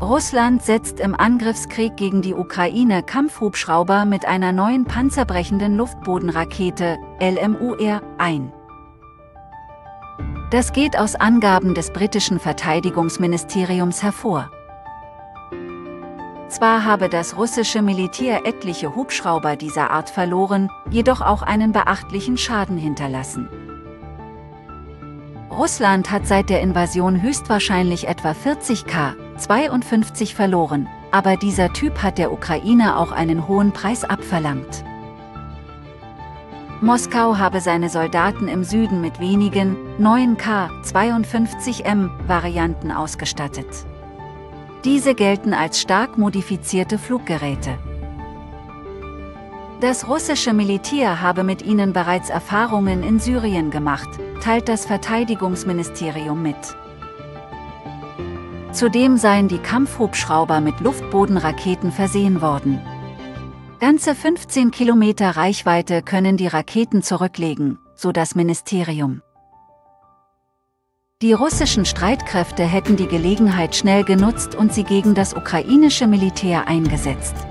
Russland setzt im Angriffskrieg gegen die Ukraine Kampfhubschrauber mit einer neuen panzerbrechenden Luftbodenrakete, LMUR, ein. Das geht aus Angaben des britischen Verteidigungsministeriums hervor. Zwar habe das russische Militär etliche Hubschrauber dieser Art verloren, jedoch auch einen beachtlichen Schaden hinterlassen. Russland hat seit der Invasion höchstwahrscheinlich etwa 40 Ka-52 verloren, aber dieser Typ hat der Ukraine auch einen hohen Preis abverlangt. Moskau habe seine Soldaten im Süden mit wenigen, neuen Ka-52M-Varianten ausgestattet. Diese gelten als stark modifizierte Fluggeräte. Das russische Militär habe mit ihnen bereits Erfahrungen in Syrien gemacht, teilt das Verteidigungsministerium mit. Zudem seien die Kampfhubschrauber mit Luftbodenraketen versehen worden. Ganze 15 Kilometer Reichweite können die Raketen zurücklegen, so das Ministerium. Die russischen Streitkräfte hätten die Gelegenheit schnell genutzt und sie gegen das ukrainische Militär eingesetzt.